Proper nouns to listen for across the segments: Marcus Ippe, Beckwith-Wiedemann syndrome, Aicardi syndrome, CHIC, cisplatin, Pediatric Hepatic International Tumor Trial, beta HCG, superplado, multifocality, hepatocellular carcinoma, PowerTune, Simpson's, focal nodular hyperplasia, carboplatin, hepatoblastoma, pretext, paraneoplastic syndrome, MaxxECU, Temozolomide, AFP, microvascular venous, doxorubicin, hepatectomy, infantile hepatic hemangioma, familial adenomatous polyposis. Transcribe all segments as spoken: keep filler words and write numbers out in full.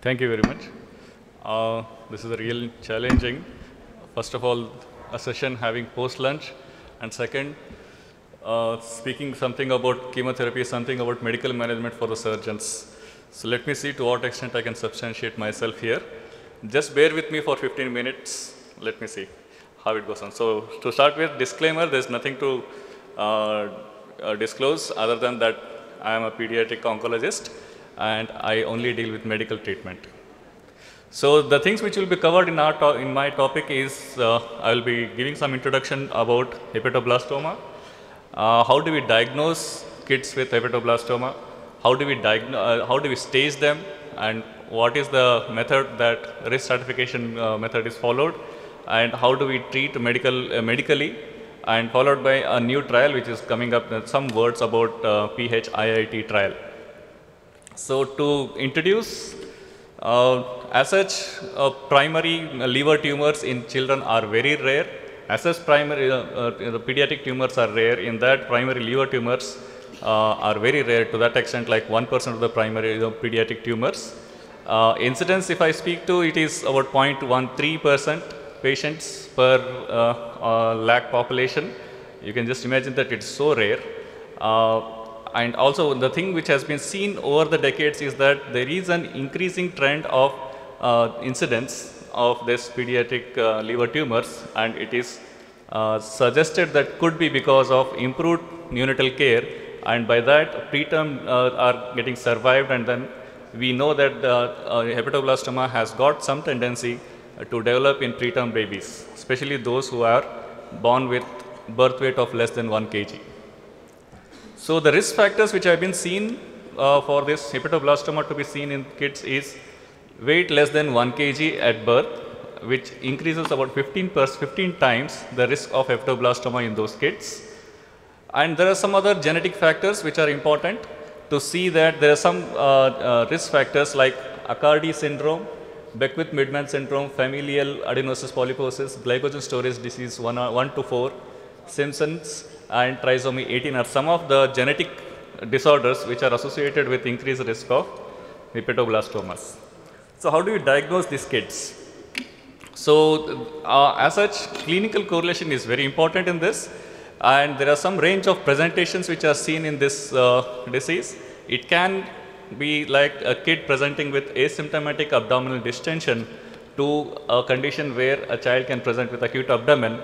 Thank you very much. Uh, this is a real challenging, first of all, a session having post-lunch, and second, uh, speaking something about chemotherapy, something about medical management for the surgeons. So let me see to what extent I can substantiate myself here. Just bear with me for fifteen minutes. Let me see how it goes on. So to start with, disclaimer, there's nothing to uh, uh, disclose other than that I am a pediatric oncologist and I only deal with medical treatment. So the things which will be covered in, our in my topic is, uh, I will be giving some introduction about hepatoblastoma, uh, how do we diagnose kids with hepatoblastoma, how do we, uh, how do we stage them, and what is the method that risk stratification uh, method is followed, and how do we treat medical, uh, medically, and followed by a new trial which is coming up, uh, some words about uh, P H I I T trial. So to introduce, uh, as such, uh, primary liver tumors in children are very rare. As such, primary uh, uh, the pediatric tumors are rare. In that, primary liver tumors uh, are very rare, to that extent like one percent of the primary you know, pediatric tumors. Uh, incidence, if I speak to, it is about zero point one three percent patients per uh, uh, lakh population. You can just imagine that it's so rare. Uh, And also the thing which has been seen over the decades is that there is an increasing trend of uh, incidence of this pediatric uh, liver tumors, and it is uh, suggested that could be because of improved neonatal care, and by that preterm uh, are getting survived, and then we know that uh, uh, hepatoblastoma has got some tendency uh, to develop in preterm babies, especially those who are born with birth weight of less than one kilogram. So the risk factors which have been seen uh, for this hepatoblastoma to be seen in kids is weight less than one kilogram at birth, which increases about fifteen times the risk of hepatoblastoma in those kids. And there are some other genetic factors which are important to see that there are some uh, uh, risk factors like Aicardi syndrome, Beckwith-Wiedemann syndrome, familial adenomatous polyposis, glycogen storage disease one to four, Simpson's, and trisomy eighteen are some of the genetic disorders which are associated with increased risk of hepatoblastomas. So how do you diagnose these kids? So uh, as such, clinical correlation is very important in this, and there are some range of presentations which are seen in this uh, disease. It can be like a kid presenting with asymptomatic abdominal distension to a condition where a child can present with acute abdomen,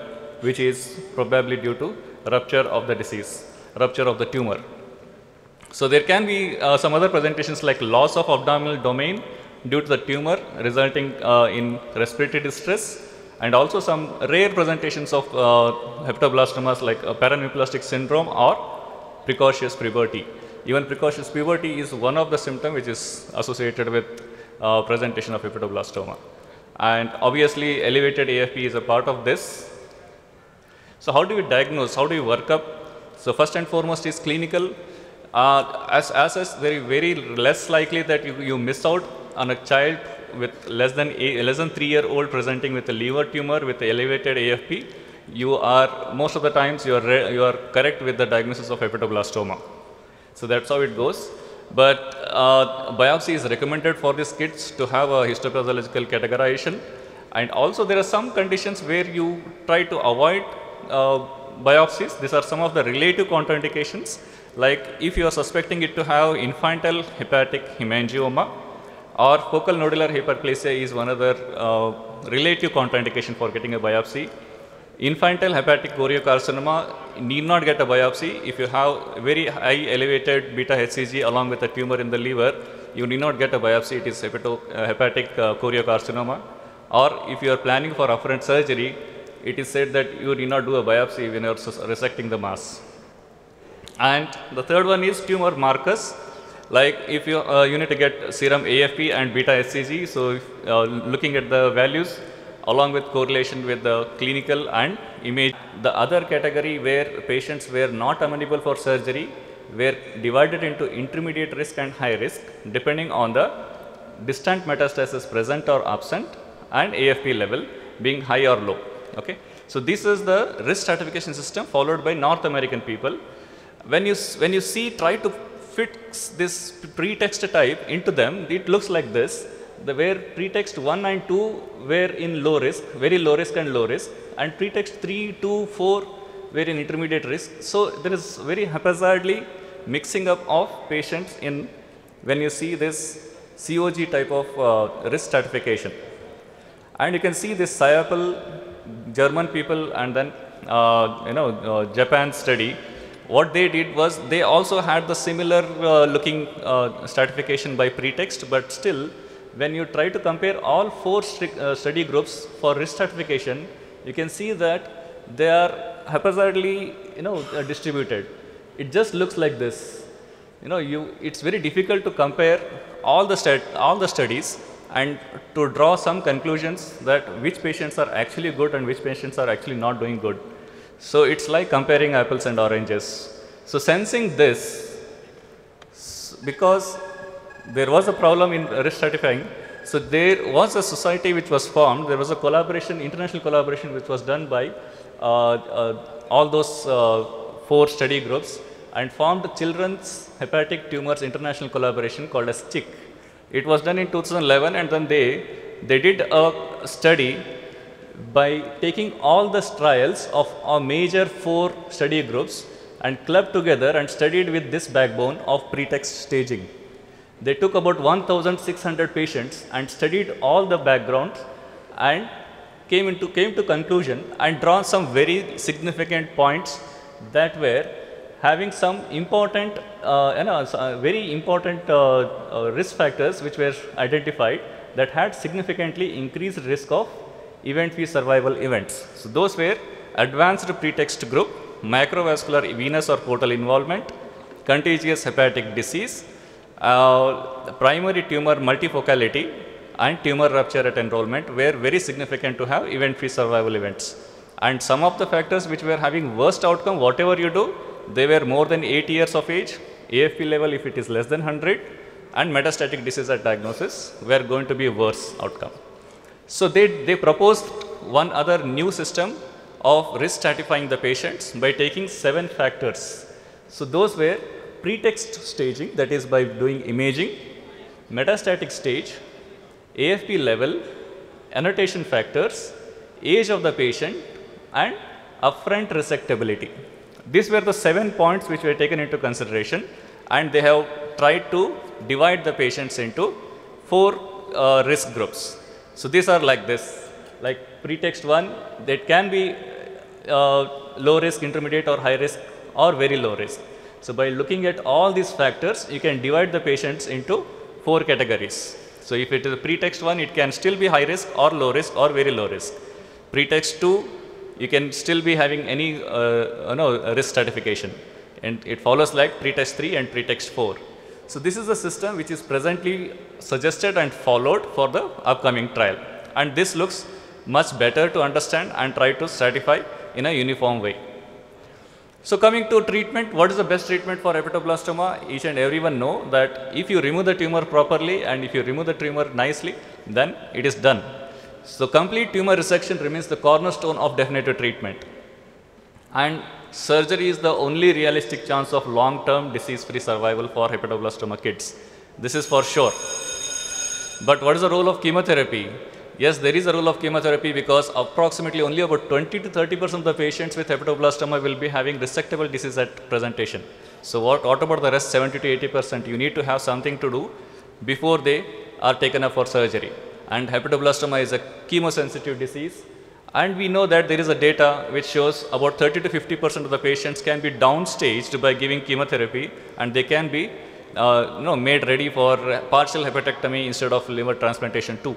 which is probably due to rupture of the disease, rupture of the tumor. So there can be uh, some other presentations like loss of abdominal domain due to the tumor resulting uh, in respiratory distress, and also some rare presentations of uh, hepatoblastomas like uh, paraneoplastic syndrome or precocious puberty. Even precocious puberty is one of the symptoms which is associated with uh, presentation of hepatoblastoma. And obviously elevated A F P is a part of this. So how do we diagnose? How do we work up? So first and foremost is clinical. Uh, as as is very very less likely that you, you miss out on a child with less than a, less than three year old presenting with a liver tumor with elevated A F P. You are most of the times you are re, you are correct with the diagnosis of hepatoblastoma. So that's how it goes. But uh, biopsy is recommended for these kids to have a histopathological categorization, and also there are some conditions where you try to avoid Uh, biopsies. These are some of the relative contraindications, like if you are suspecting it to have infantile hepatic hemangioma or focal nodular hyperplasia is one other uh, relative contraindication for getting a biopsy. Infantile hepatic choriocarcinoma need not get a biopsy. If you have very high elevated beta H C G along with a tumor in the liver, you need not get a biopsy. It is hepato, uh, hepatic uh, choriocarcinoma. Or if you are planning for afferent surgery, it is said that you need not do a biopsy when you are resecting the mass. And the third one is tumor markers, like if you, uh, you need to get serum A F P and beta H C G. So if, uh, looking at the values along with correlation with the clinical and image. The other category where patients were not amenable for surgery were divided into intermediate risk and high risk depending on the distant metastasis present or absent and A F P level being high or low. Okay. So this is the risk stratification system followed by North American people. When you, when you see, try to fix this pretext type into them, it looks like this, the where pretext one and two were in low risk, very low risk and low risk, and pretext three, two, four were in intermediate risk. So there is very haphazardly mixing up of patients in when you see this C O G type of uh, risk stratification. And you can see this S I A P L, German people, and then uh, you know uh, Japan study. What they did was they also had the similar uh, looking uh, stratification by pretext, but still when you try to compare all four uh, study groups for risk stratification, you can see that they are haphazardly you know uh, distributed. It just looks like this. You know, you it's very difficult to compare all the stat all the studies and to draw some conclusions that which patients are actually good and which patients are actually not doing good. So it's like comparing apples and oranges. So sensing this, because there was a problem in risk stratifying, so there was a society which was formed. There was a collaboration, international collaboration, which was done by uh, uh, all those uh, four study groups, and formed Children's Hepatic Tumors International Collaboration, called as C H I C. It was done in two thousand eleven, and then they they did a study by taking all the trials of our major four study groups and clubbed together and studied with this backbone of pretext staging. They took about one thousand six hundred patients and studied all the backgrounds and came into came to conclusion and drawn some very significant points that were having some important uh, you know, very important uh, uh, risk factors which were identified that had significantly increased risk of event-free survival events. So those were advanced pretext group, microvascular venous or portal involvement, contagious hepatic disease, uh, primary tumor multifocality, and tumor rupture at enrollment were very significant to have event-free survival events. And some of the factors which were having worst outcome, whatever you do, they were more than eight years of age, A F P level if it is less than one hundred, and metastatic disease at diagnosis were going to be worse outcome. So they, they proposed one other new system of risk stratifying the patients by taking seven factors. So those were pretext staging, that is by doing imaging, metastatic stage, A F P level, annotation factors, age of the patient, and upfront resectability. These were the seven points which were taken into consideration, and they have tried to divide the patients into four uh, risk groups. So these are like this, like pretext one, that can be uh, low risk, intermediate or high risk, or very low risk. So by looking at all these factors, you can divide the patients into four categories. So if it is a pretext one, it can still be high risk or low risk or very low risk. Pretext two, you can still be having any uh, uh, no, risk stratification, and it follows like pretext three and pretext four. So this is the system which is presently suggested and followed for the upcoming trial, and this looks much better to understand and try to stratify in a uniform way. So coming to treatment, what is the best treatment for hepatoblastoma? Each and everyone know that if you remove the tumor properly and if you remove the tumor nicely, then it is done. So complete tumor resection remains the cornerstone of definitive treatment, and surgery is the only realistic chance of long-term disease-free survival for hepatoblastoma kids. This is for sure. But what is the role of chemotherapy? Yes, there is a role of chemotherapy, because approximately only about twenty to thirty percent of the patients with hepatoblastoma will be having resectable disease at presentation. So what, what about the rest seventy to eighty percent? You need to have something to do before they are taken up for surgery. And hepatoblastoma is a chemosensitive disease. And we know that there is a data which shows about thirty to fifty percent of the patients can be downstaged by giving chemotherapy, and they can be uh, you know, made ready for partial hepatectomy instead of liver transplantation too.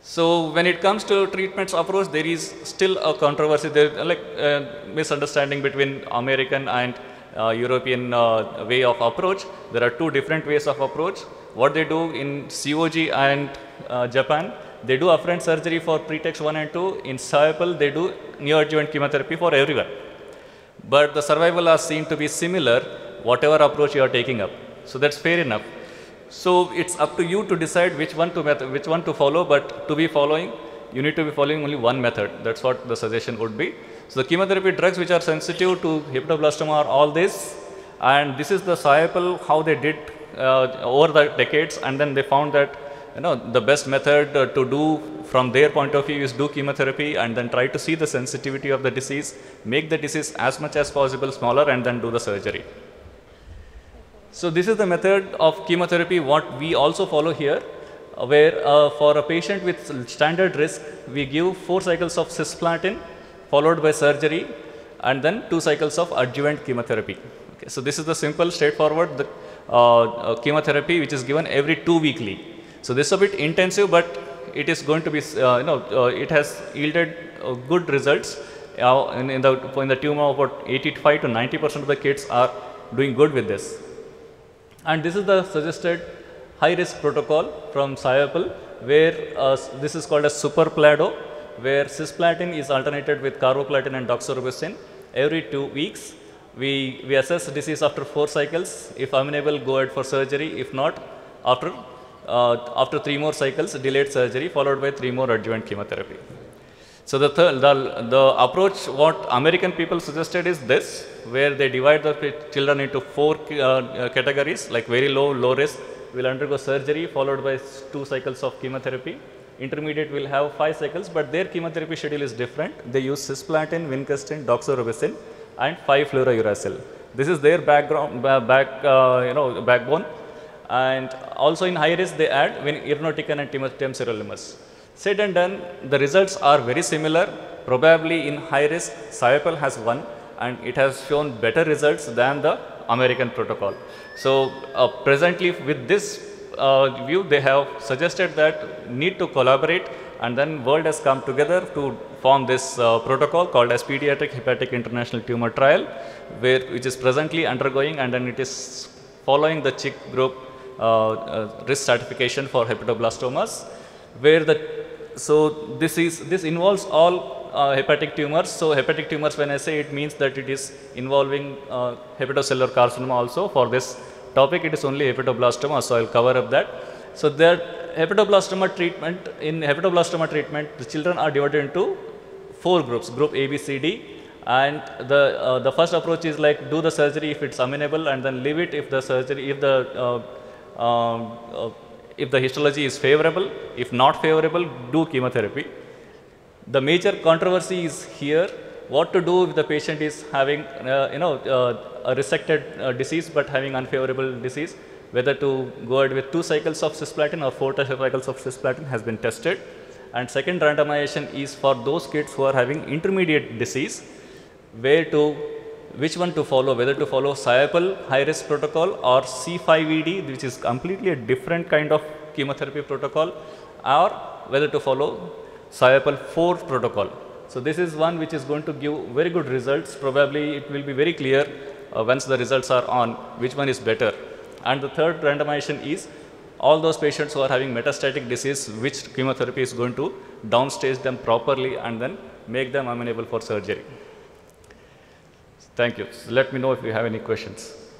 So when it comes to treatments approach, there is still a controversy. There is like uh, misunderstanding between American and uh, European uh, way of approach. There are two different ways of approach. What they do in C O G and uh, Japan, they do upfront surgery for pretext one and two. In S I O P E L, they do neoadjuvant chemotherapy for everyone. But the survival are seen to be similar, whatever approach you are taking up. So that's fair enough. So it's up to you to decide which one to, which one to follow, but to be following, you need to be following only one method. That's what the suggestion would be. So the chemotherapy drugs which are sensitive to hepatoblastoma are all this. And this is the S I O P E L, how they did uh, over the decades, and then they found that you know, the best method uh, to do from their point of view is do chemotherapy and then try to see the sensitivity of the disease, make the disease as much as possible smaller, and then do the surgery. So this is the method of chemotherapy what we also follow here, where uh, for a patient with standard risk, we give four cycles of cisplatin followed by surgery and then two cycles of adjuvant chemotherapy. Okay, so this is the simple, straightforward the, uh, uh, chemotherapy which is given every two weekly. So this is a bit intensive, but it is going to be, uh, you know, uh, it has yielded uh, good results uh, in, in, the, in the tumor. About eighty-five to ninety percent of the kids are doing good with this. And this is the suggested high risk protocol from SIOPEL, where uh, this is called a superplado, where cisplatin is alternated with carboplatin and doxorubicin every two weeks. We, we assess disease after four cycles. If amenable, go ahead for surgery. If not, after Uh, after three more cycles, delayed surgery followed by three more adjuvant chemotherapy. So the, th the the approach what American people suggested is this, where they divide the children into four uh, categories, like very low, low risk will undergo surgery followed by two cycles of chemotherapy. Intermediate will have five cycles, but their chemotherapy schedule is different. They use cisplatin, vincristine, doxorubicin and five fluorouracil. This is their background, uh, back, uh, you know, backbone. And also in high risk, they add Irinotecan and Temozolomide. Said and done, the results are very similar. Probably in high risk, SIOPEL has won, and it has shown better results than the American protocol. So uh, presently with this uh, view, they have suggested that need to collaborate, and then world has come together to form this uh, protocol called as Pediatric Hepatic International Tumor Trial, where, which is presently undergoing, and then it is following the C H I C group Uh, uh, risk stratification for hepatoblastomas, where the, so this is, this involves all uh, hepatic tumors. So hepatic tumors, when I say, it means that it is involving uh, hepatocellular carcinoma also. For this topic, it is only hepatoblastoma, so I will cover up that. So their hepatoblastoma treatment, in hepatoblastoma treatment, the children are divided into four groups, group A, B, C, D. And the, uh, the first approach is like do the surgery if it's amenable, and then leave it if the surgery, if the uh, Um, uh, if the histology is favorable. If not favorable, do chemotherapy. The major controversy is here, what to do if the patient is having uh, you know uh, a resected uh, disease but having unfavorable disease, whether to go ahead with two cycles of cisplatin or four cycles of cisplatin has been tested. And second randomization is for those kids who are having intermediate disease, where to which one to follow, whether to follow SIOPEL high risk protocol or C five E D, which is completely a different kind of chemotherapy protocol, or whether to follow SIOPEL four protocol. So this is one which is going to give very good results. Probably it will be very clear uh, once the results are on which one is better. And the third randomization is all those patients who are having metastatic disease, which chemotherapy is going to downstage them properly and then make them amenable for surgery. Thank you. So let me know if you have any questions.